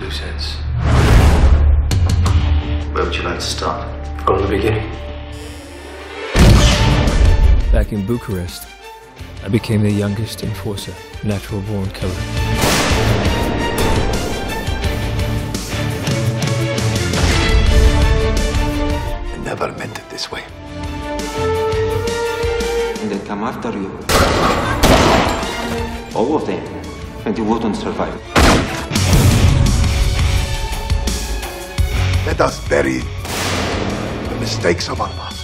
loose ends. Where would you like to start? From the beginning. Back in Bucharest, I became the youngest enforcer, natural-born killer. I never meant it this way. And they come after you. All of them. And you wouldn't survive. Let us bury the mistakes of our past.